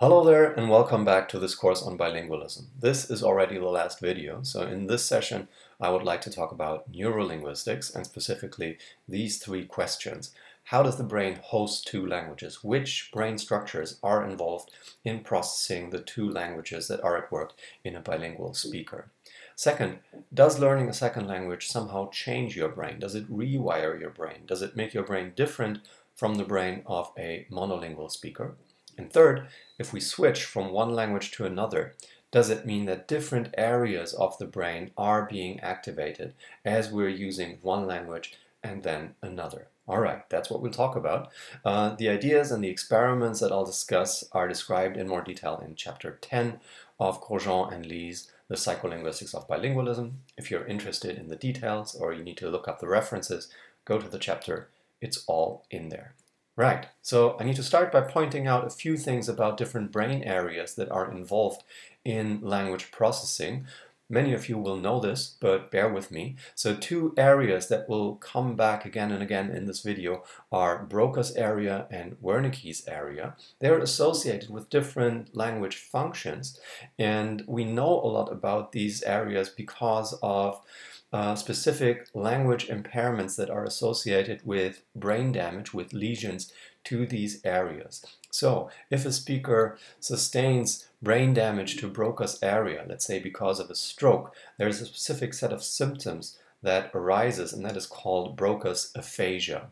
Hello there and welcome back to this course on bilingualism. This is already the last video, so in this session I would like to talk about neurolinguistics and specifically these three questions. How does the brain host two languages? Which brain structures are involved in processing the two languages that are at work in a bilingual speaker? Second, does learning a second language somehow change your brain? Does it rewire your brain? Does it make your brain different from the brain of a monolingual speaker? And third, if we switch from one language to another, does it mean that different areas of the brain are being activated as we're using one language and then another? All right, that's what we'll talk about. The ideas and the experiments that I'll discuss are described in more detail in Chapter 10 of Grosjean and Lee's The Psycholinguistics of Bilingualism. If you're interested in the details or you need to look up the references, go to the chapter. It's all in there. Right, so I need to start by pointing out a few things about different brain areas that are involved in language processing. Many of you will know this, but bear with me. So two areas that will come back again and again in this video are Broca's area and Wernicke's area. They're associated with different language functions, and we know a lot about these areas because of specific language impairments that are associated with brain damage, with lesions to these areas. So if a speaker sustains brain damage to Broca's area, let's say because of a stroke, there's a specific set of symptoms that arises, and that is called Broca's aphasia.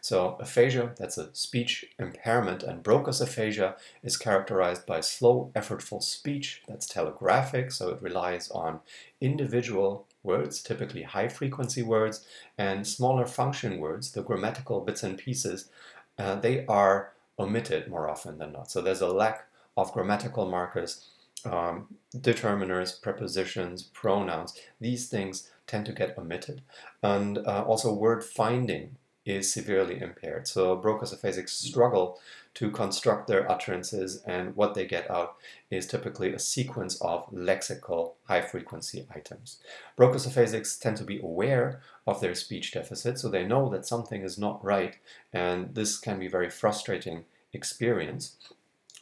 So aphasia, that's a speech impairment, and Broca's aphasia is characterized by slow, effortful speech that's telegraphic, so it relies on individual words, typically high-frequency words, and smaller function words, the grammatical bits and pieces, they are omitted more often than not. So there's a lack of grammatical markers, determiners, prepositions, pronouns. These things tend to get omitted. And also word finding is severely impaired. So Broca's aphasics struggle to construct their utterances, and what they get out is typically a sequence of lexical high-frequency items. Broca's aphasics tend to be aware of their speech deficit, so they know that something is not right, and this can be a very frustrating experience.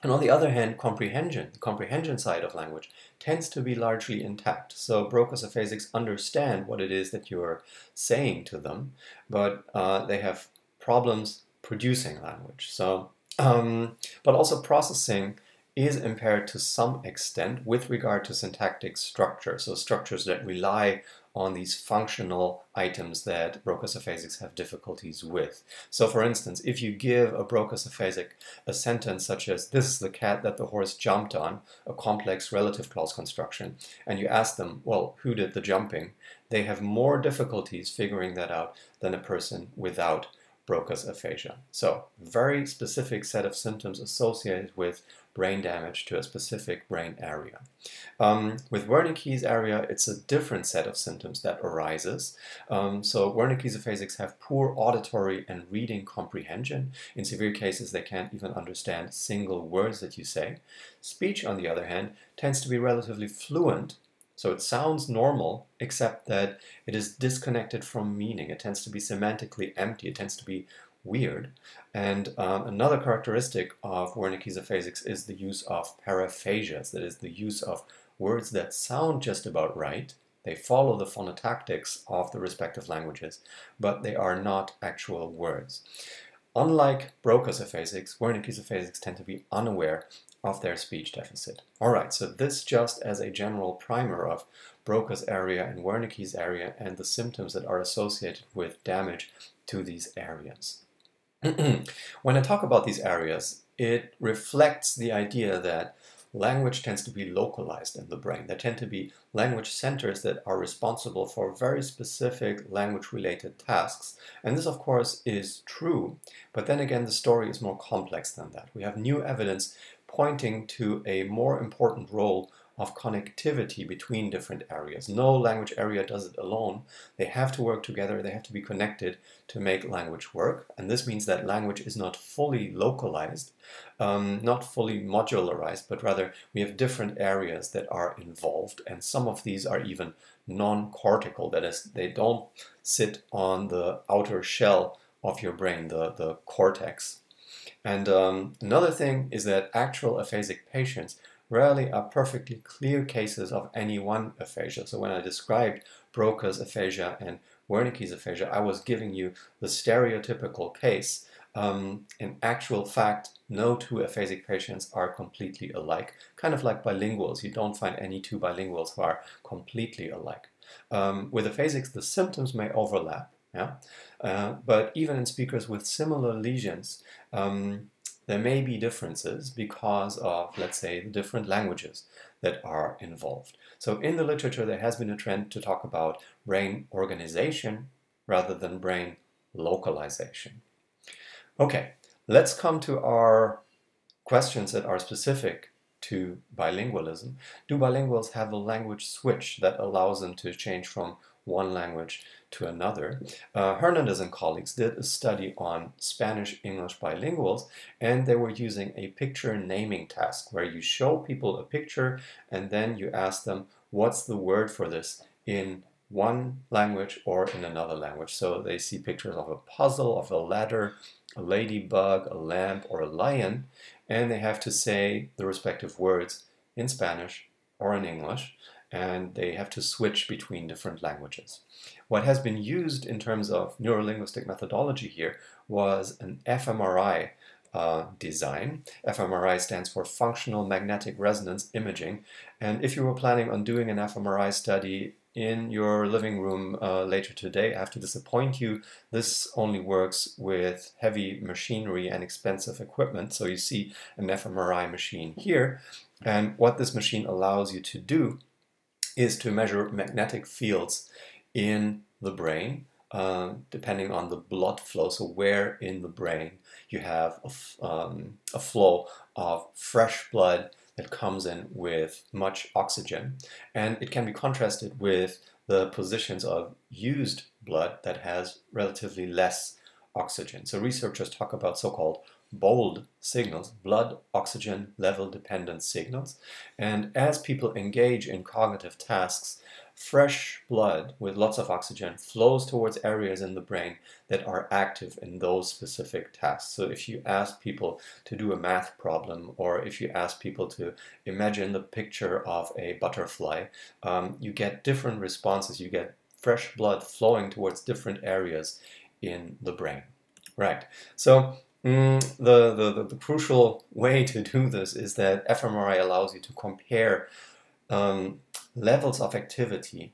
And on the other hand, comprehension, the comprehension side of language, tends to be largely intact. So Broca's aphasics understand what it is that you're saying to them, but they have problems producing language. So, but also processing is impaired to some extent with regard to syntactic structure, so structures that rely on these functional items that Broca's aphasics have difficulties with. So for instance, if you give a Broca's aphasic a sentence such as, "This is the cat that the horse jumped on," a complex relative clause construction, and you ask them, well, who did the jumping? They have more difficulties figuring that out than a person without Broca's aphasia. So very specific set of symptoms associated with brain damage to a specific brain area. With Wernicke's area, it's a different set of symptoms that arises. So Wernicke's aphasics have poor auditory and reading comprehension. In severe cases, they can't even understand single words that you say. Speech, on the other hand, tends to be relatively fluent, so it sounds normal, except that it is disconnected from meaning. It tends to be semantically empty. It tends to be weird. And another characteristic of Wernicke's aphasics is the use of paraphasias, that is the use of words that sound just about right. They follow the phonotactics of the respective languages, but they are not actual words. Unlike Broca's aphasics, Wernicke's aphasics tend to be unaware of their speech deficit. All right, so this just as a general primer of Broca's area and Wernicke's area and the symptoms that are associated with damage to these areas. When I talk about these areas, it reflects the idea that language tends to be localized in the brain. There tend to be language centers that are responsible for very specific language-related tasks. And this, of course, is true. But then again, the story is more complex than that. We have new evidence pointing to a more important role of connectivity between different areas. No language area does it alone. They have to work together, they have to be connected to make language work, and this means that language is not fully localized, not fully modularized, but rather we have different areas that are involved, and some of these are even non-cortical, that is, they don't sit on the outer shell of your brain, the cortex. And another thing is that actual aphasic patients rarely are perfectly clear cases of any one aphasia. So when I described Broca's aphasia and Wernicke's aphasia, I was giving you the stereotypical case. In actual fact, no two aphasic patients are completely alike. Kind of like bilinguals, you don't find any two bilinguals who are completely alike. With aphasics, the symptoms may overlap, yeah? But even in speakers with similar lesions, there may be differences because of, let's say, the different languages that are involved. So in the literature, there has been a trend to talk about brain organization rather than brain localization. Okay, let's come to our questions that are specific to bilingualism. Do bilinguals have a language switch that allows them to change from one language to another? Hernandez and colleagues did a study on Spanish-English bilinguals, and they were using a picture naming task where you show people a picture and then you ask them what's the word for this in one language or in another language. So they see pictures of a puzzle, of a ladder, a ladybug, a lamp, or a lion, and they have to say the respective words in Spanish or in English, and they have to switch between different languages. What has been used in terms of neurolinguistic methodology here was an fMRI design. fMRI stands for Functional Magnetic Resonance Imaging, and if you were planning on doing an fMRI study in your living room later today, I have to disappoint you. This only works with heavy machinery and expensive equipment. So you see an fMRI machine here, and what this machine allows you to do is to measure magnetic fields in the brain, depending on the blood flow. So where in the brain you have a flow of fresh blood that comes in with much oxygen, and it can be contrasted with the positions of used blood that has relatively less oxygen. So researchers talk about so-called Bold signals, blood oxygen level dependent signals, and as people engage in cognitive tasks, fresh blood with lots of oxygen flows towards areas in the brain that are active in those specific tasks. So if you ask people to do a math problem, or if you ask people to imagine the picture of a butterfly, you get different responses. You get fresh blood flowing towards different areas in the brain. Right. So the crucial way to do this is that fMRI allows you to compare levels of activity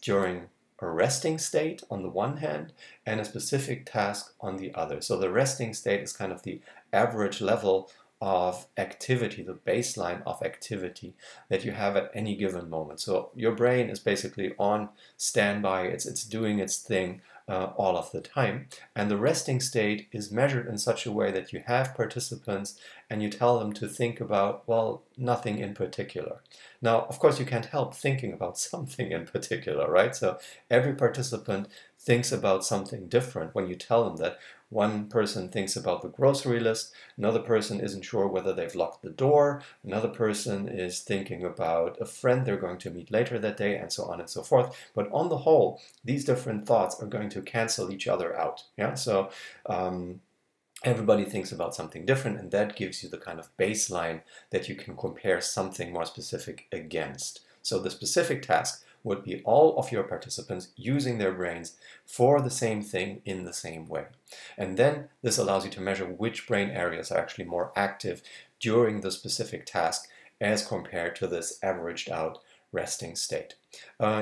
during a resting state on the one hand and a specific task on the other. So the resting state is kind of the average level of activity, the baseline of activity that you have at any given moment. So your brain is basically on standby, it's doing its thing all of the time, and the resting state is measured in such a way that you have participants and you tell them to think about, well, nothing in particular. Now, of course, you can't help thinking about something in particular, right? So every participant thinks about something different when you tell them that. One person thinks about the grocery list, another person isn't sure whether they've locked the door, another person is thinking about a friend they're going to meet later that day, and so on and so forth. But on the whole, these different thoughts are going to cancel each other out. Yeah, so everybody thinks about something different, and that gives you the kind of baseline that you can compare something more specific against. So the specific task would be all of your participants using their brains for the same thing in the same way. And then this allows you to measure which brain areas are actually more active during the specific task as compared to this averaged out resting state.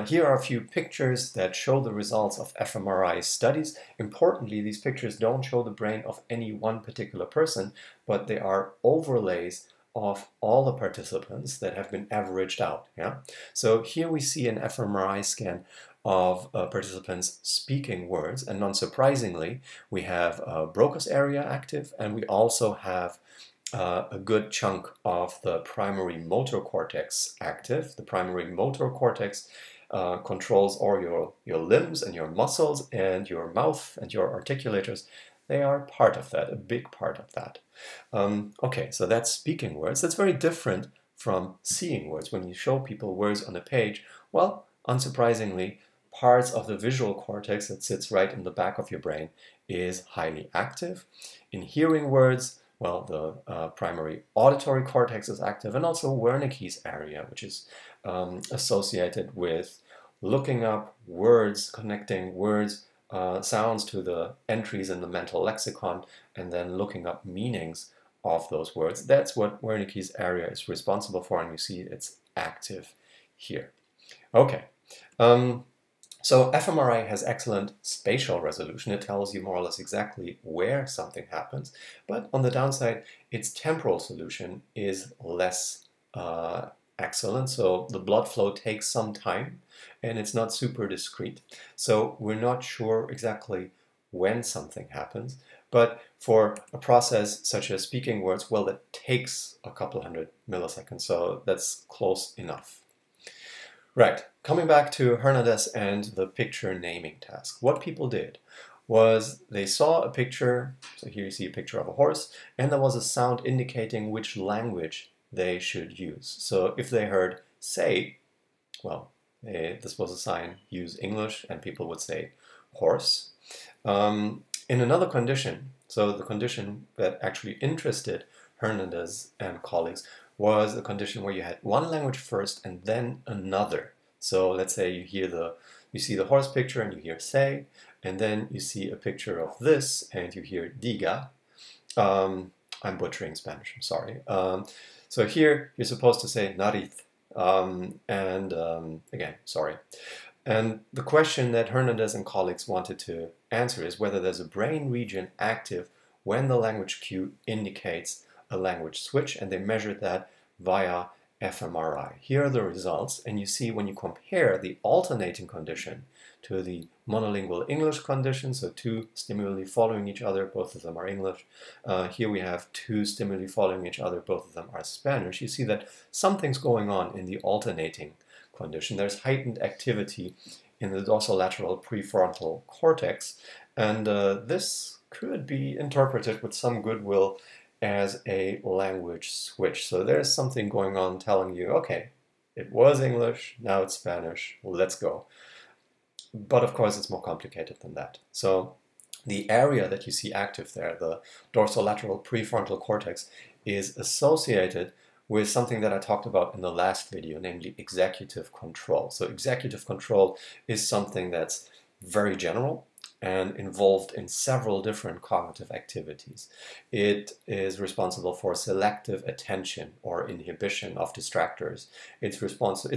Here are a few pictures that show the results of fMRI studies. Importantly, these pictures don't show the brain of any one particular person, but they are overlays of all the participants that have been averaged out. Yeah? So here we see an fMRI scan of participants speaking words, and non-surprisingly, we have Broca's area active, and we also have a good chunk of the primary motor cortex active. The primary motor cortex controls all your limbs and your muscles and your mouth and your articulators. They are part of that, a big part of that. Okay, so that's speaking words. That's very different from seeing words. When you show people words on a page, well, unsurprisingly, parts of the visual cortex that sits right in the back of your brain is highly active. In hearing words, well, the primary auditory cortex is active, and also Wernicke's area, which is associated with looking up words, connecting words, sounds to the entries in the mental lexicon, and then looking up meanings of those words. That's what Wernicke's area is responsible for, and you see it's active here. Okay, so fMRI has excellent spatial resolution. It tells you more or less exactly where something happens, but on the downside, its temporal solution is less excellent, so the blood flow takes some time, and it's not super discrete, so we're not sure exactly when something happens. But for a process such as speaking words, well, it takes a couple hundred milliseconds, so that's close enough. Right, coming back to Hernandez and the picture naming task. What people did was they saw a picture, so here you see a picture of a horse, and there was a sound indicating which language they should use. So if they heard say, well, this was a sign, use English, and people would say horse. In another condition, so the condition that actually interested Hernandez and colleagues, was a condition where you had one language first and then another. So let's say you hear you see the horse picture and you hear say, and then you see a picture of this and you hear diga. I'm butchering Spanish, I'm sorry. So here you're supposed to say nariz. Again, sorry. And the question that Hernandez and colleagues wanted to answer is whether there's a brain region active when the language cue indicates a language switch, and they measured that via fMRI. Here are the results, and you see when you compare the alternating condition to the monolingual English condition, so two stimuli following each other, both of them are English. Here we have two stimuli following each other, both of them are Spanish. You see that something's going on in the alternating condition. There's heightened activity in the dorsolateral prefrontal cortex, and this could be interpreted with some goodwill as a language switch. So there's something going on telling you, okay, it was English, now it's Spanish, let's go. But of course it's more complicated than that. So the area that you see active there, the dorsolateral prefrontal cortex, is associated with something that I talked about in the last video, namely executive control. So executive control is something that's very general and involved in several different cognitive activities. It is responsible for selective attention or inhibition of distractors. It's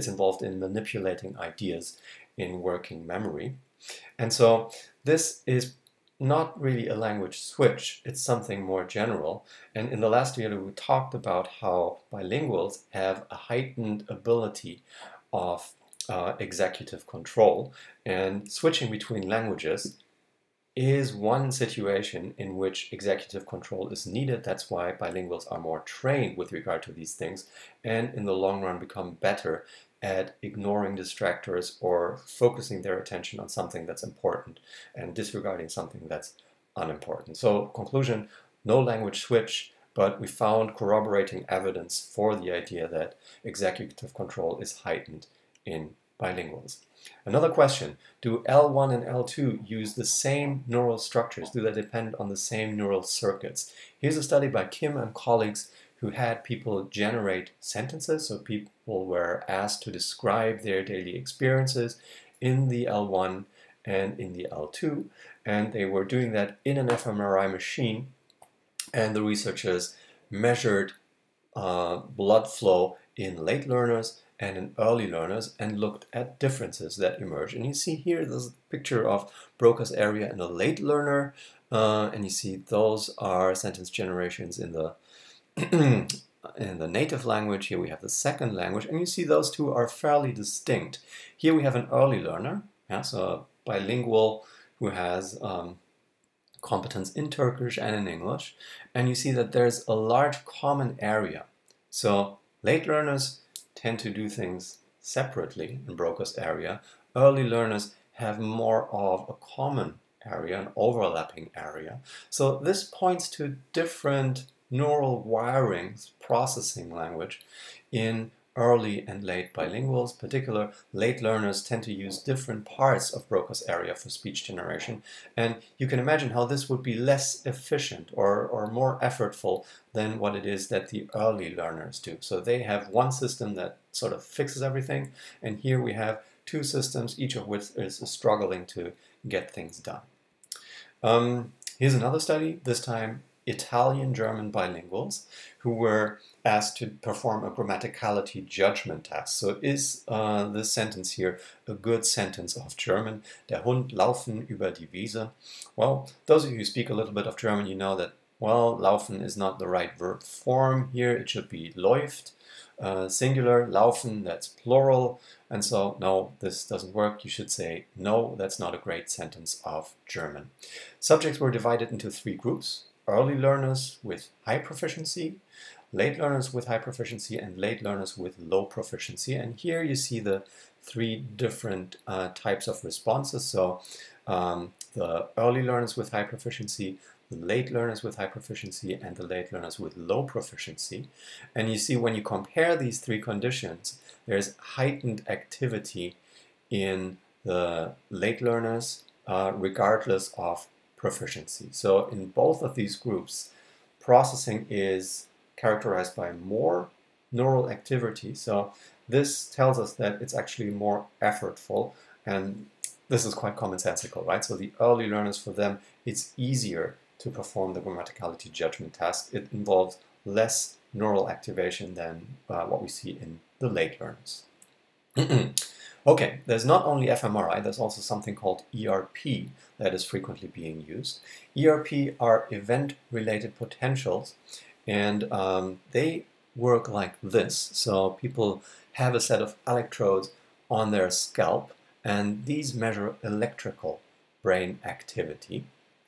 involved in manipulating ideas in working memory. And so this is not really a language switch, it's something more general. And in the last video we talked about how bilinguals have a heightened ability of executive control, and switching between languages is one situation in which executive control is needed. That's why bilinguals are more trained with regard to these things, and in the long run become better at ignoring distractors or focusing their attention on something that's important and disregarding something that's unimportant. So conclusion, no language switch, but we found corroborating evidence for the idea that executive control is heightened in bilinguals. Another question, do L1 and L2 use the same neural structures? Do they depend on the same neural circuits? Here's a study by Kim and colleagues who had people generate sentences, so people were asked to describe their daily experiences in the L1 and in the L2, and they were doing that in an fMRI machine, and the researchers measured blood flow in late learners and in early learners and looked at differences that emerge. And you see here this picture of Broca's area in a late learner, and you see those are sentence generations in the native language. Here we have the second language, and you see those two are fairly distinct. Here we have an early learner, yeah, so a bilingual who has competence in Turkish and in English, and you see that there's a large common area. So late learners tend to do things separately in Broca's area. Early learners have more of a common area, an overlapping area. So this points to different neural wirings, processing language in early and late bilinguals, particular late learners tend to use different parts of Broca's area for speech generation, and you can imagine how this would be less efficient or more effortful than what it is that the early learners do. So they have one system that sort of fixes everything, and here we have two systems, each of which is struggling to get things done. Here's another study, this time Italian-German bilinguals, who were asked to perform a grammaticality judgment test. So is this sentence here a good sentence of German? Der Hund laufen über die Wiese. Well, those of you who speak a little bit of German, you know that, well, laufen is not the right verb form here. It should be läuft, singular. Laufen, that's plural. And so, no, this doesn't work. You should say, no, that's not a great sentence of German. Subjects were divided into three groups. Early learners with high proficiency, late learners with high proficiency, and late learners with low proficiency. And here you see the three different types of responses. So the early learners with high proficiency, the late learners with high proficiency, and the late learners with low proficiency. And you see when you compare these three conditions, there's heightened activity in the late learners regardless of proficiency. So in both of these groups, processing is characterized by more neural activity. So this tells us that it's actually more effortful, and this is quite commonsensical, right? So the early learners, for them, it's easier to perform the grammaticality judgment test. It involves less neural activation than what we see in the late learners. Okay, there's not only fMRI, there's also something called ERP that is frequently being used. ERP are event-related potentials, and they work like this. So people have a set of electrodes on their scalp, and these measure electrical brain activity.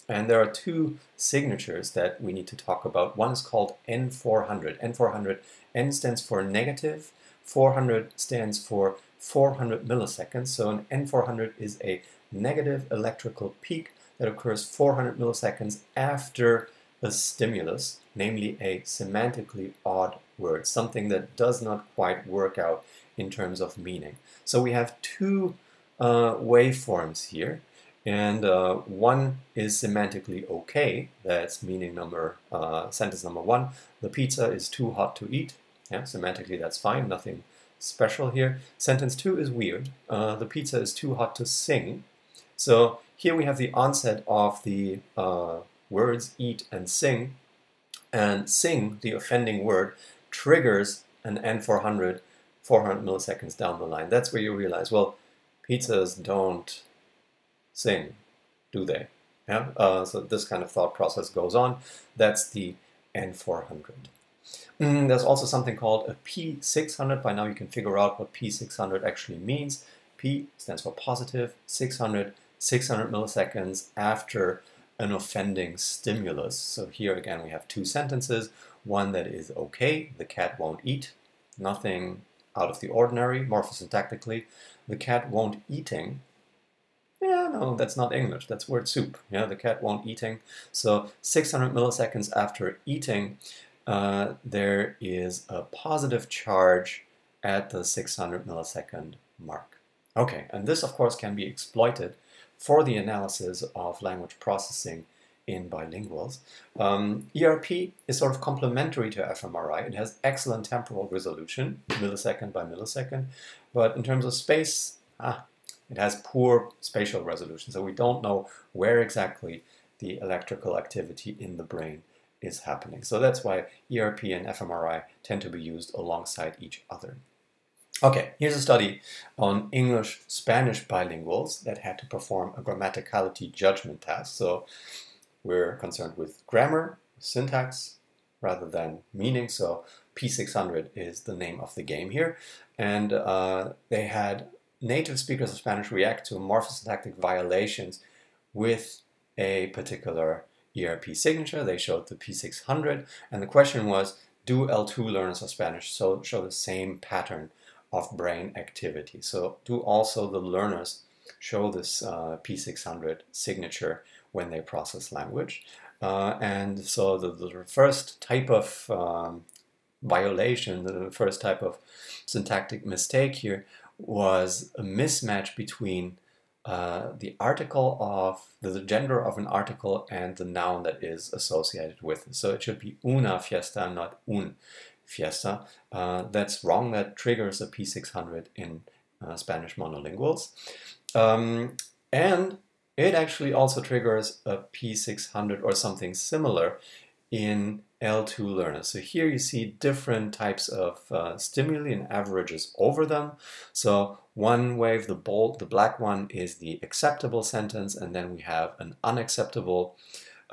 And there are two signatures that we need to talk about. One is called N400. N400, N stands for negative, 400 stands for 400 milliseconds. So an N400 is a negative electrical peak that occurs 400 milliseconds after a stimulus, namely a semantically odd word, something that does not quite work out in terms of meaning. So we have two waveforms here, and one is semantically okay, that's meaning number, sentence number one, the pizza is too hot to eat. Yeah, semantically that's fine, nothing special here. Sentence two is weird. The pizza is too hot to sing. So here we have the onset of the words eat and sing, the offending word, triggers an N400 400 milliseconds down the line. That's where you realize, well, pizzas don't sing, do they? Yeah. So this kind of thought process goes on. That's the N400. There's also something called a P600. By now you can figure out what P600 actually means. P stands for positive, 600 milliseconds after an offending stimulus. So here again we have two sentences, one that is okay, the cat won't eat, nothing out of the ordinary, morphosyntactically, the cat won't eating. Yeah, no, that's not English, that's word soup. Yeah, the cat won't eating. So 600 milliseconds after eating, there is a positive charge at the 600 millisecond mark. Okay, and this of course can be exploited for the analysis of language processing in bilinguals. ERP is sort of complementary to fMRI. It has excellent temporal resolution, millisecond by millisecond, but in terms of space, it has poor spatial resolution, so we don't know where exactly the electrical activity in the brain is happening. So that's why ERP and fMRI tend to be used alongside each other. Okay, here's a study on English-Spanish bilinguals that had to perform a grammaticality judgment test. So we're concerned with grammar, syntax, rather than meaning. So P600 is the name of the game here. And they had native speakers of Spanish react to morphosyntactic violations with a particular ERP signature. They showed the P600, and the question was, do L2 learners of Spanish show the same pattern of brain activity? So do also the learners show this P600 signature when they process language? And so the first type of violation, the first type of syntactic mistake here, was a mismatch between the article of, the gender of an article and the noun that is associated with it. So it should be una fiesta, not un fiesta. That's wrong. That triggers a P600 in Spanish monolinguals. And it actually also triggers a P600 or something similar in L2 learners. So here you see different types of stimuli and averages over them. So one wave, the bold, the black one, is the acceptable sentence, and then we have an unacceptable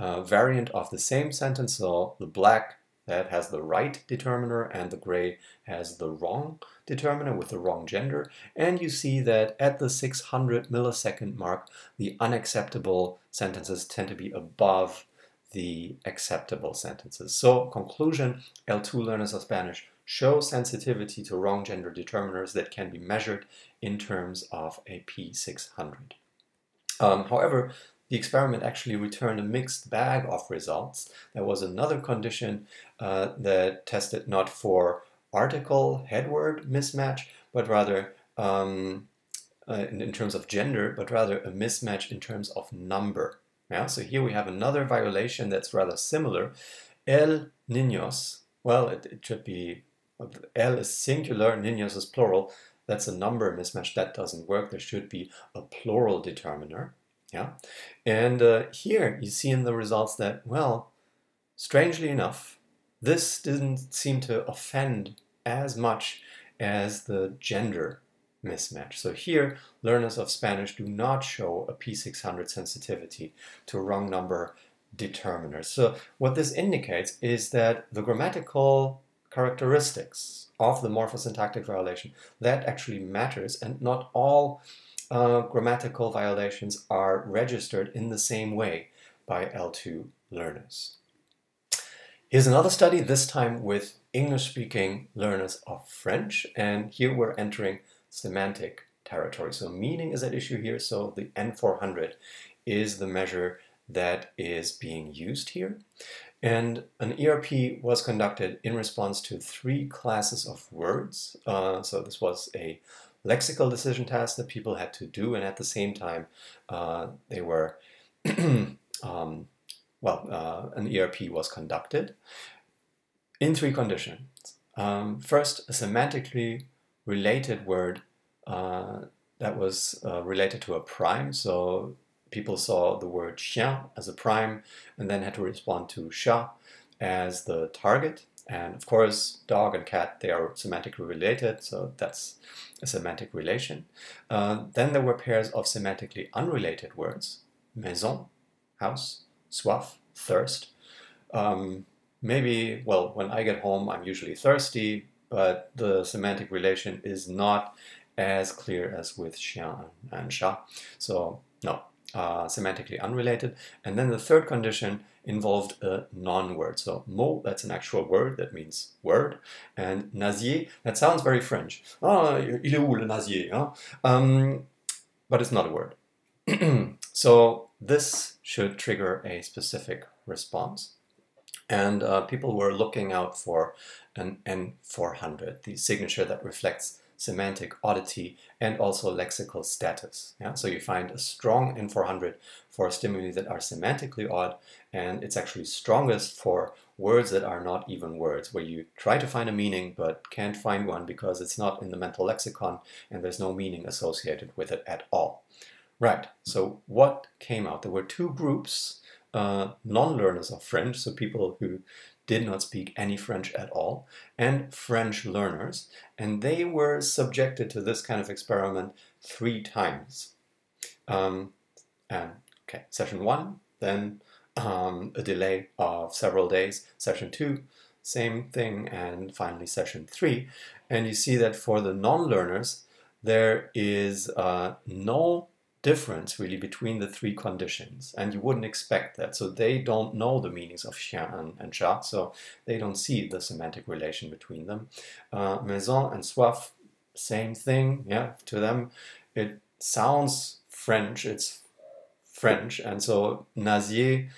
variant of the same sentence. So the black, that has the right determiner, and the gray has the wrong determiner with the wrong gender. And you see that at the 600 millisecond mark, the unacceptable sentences tend to be above the acceptable sentences. So conclusion, L2 learners of Spanish show sensitivity to wrong gender determiners that can be measured in terms of a P600. However, the experiment actually returned a mixed bag of results. There was another condition that tested not for article headword mismatch, but rather in terms of gender, but rather a mismatch in terms of number. Yeah, so here we have another violation that's rather similar. El niños, well, it should be, el is singular, niños is plural. That's a number mismatch. That doesn't work. There should be a plural determiner. Yeah, and here you see in the results that, well, strangely enough, this didn't seem to offend as much as the gender mismatch. So here, learners of Spanish do not show a P600 sensitivity to wrong number determiners. So what this indicates is that the grammatical characteristics of the morphosyntactic violation, that actually matters, and not all grammatical violations are registered in the same way by L2 learners. Here's another study, this time with English-speaking learners of French, and here we're entering semantic territory. So meaning is at issue here, so the N400 is the measure that is being used here. And an ERP was conducted in response to 3 classes of words. So this was a lexical decision task that people had to do, and at the same time they were an ERP was conducted in 3 conditions. First, a semantically related word that was related to a prime. So people saw the word chien as a prime and then had to respond to chat as the target. And of course, dog and cat, they are semantically related, so that's a semantic relation. Then there were pairs of semantically unrelated words, maison, house, soif, thirst. When I get home, I'm usually thirsty, but the semantic relation is not as clear as with chien and chat. So no, semantically unrelated. And then the third condition involved a non-word. So mot, that's an actual word, that means word. And nasier, that sounds very French. Oh, il est où le nasier? Huh? But it's not a word. So this should trigger a specific response. And people were looking out for an N400, the signature that reflects semantic oddity and also lexical status. Yeah? So you find a strong N400 for stimuli that are semantically odd, and it's actually strongest for words that are not even words, where you try to find a meaning but can't find one because it's not in the mental lexicon and there's no meaning associated with it at all. Right, so what came out? There were 2 groups, non-learners of French, so people who did not speak any French at all, and French learners, and they were subjected to this kind of experiment 3 times. Okay, session 1, then a delay of several days, session 2, same thing, and finally session 3. And you see that for the non-learners, there is no difference really between the 3 conditions, and you wouldn't expect that. So they don't know the meanings of chien and chat, so they don't see the semantic relation between them. Maison and soif, same thing. Yeah, to them it sounds French, it's French, and so nasier,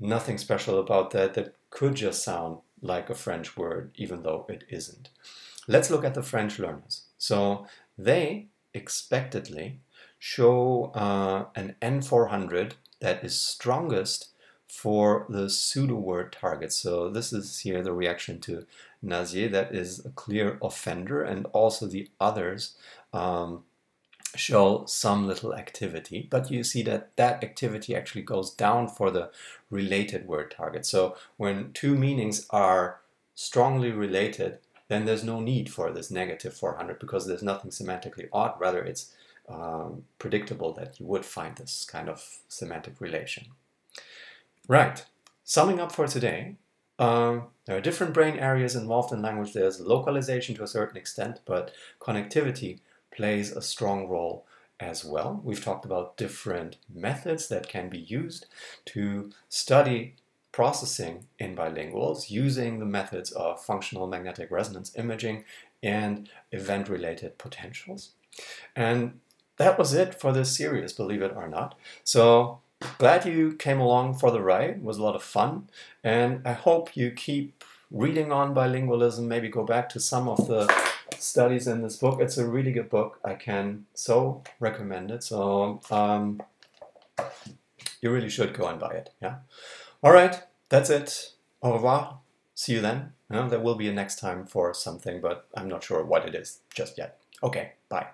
nothing special about that. That could just sound like a French word, even though it isn't. Let's look at the French learners. So they expectedly show an N400 that is strongest for the pseudo-word target. So this is here the reaction to Nazier, that is a clear offender, and also the others show some little activity, but you see that that activity actually goes down for the related word target. So when two meanings are strongly related, then there's no need for this negative 400 because there's nothing semantically odd, rather it's predictable that you would find this kind of semantic relation. Right, summing up for today, there are different brain areas involved in language. There's localization to a certain extent, but connectivity plays a strong role as well. We've talked about different methods that can be used to study processing in bilinguals using the methods of functional magnetic resonance imaging and event-related potentials. And that was it for this series, believe it or not. So glad you came along for the ride. It was a lot of fun, and I hope you keep reading on bilingualism, maybe go back to some of the studies in this book. It's a really good book. I can so recommend it. So you really should go and buy it. Yeah. All right. That's it. Au revoir. See you then. There will be a next time for something, but I'm not sure what it is just yet. Okay. Bye.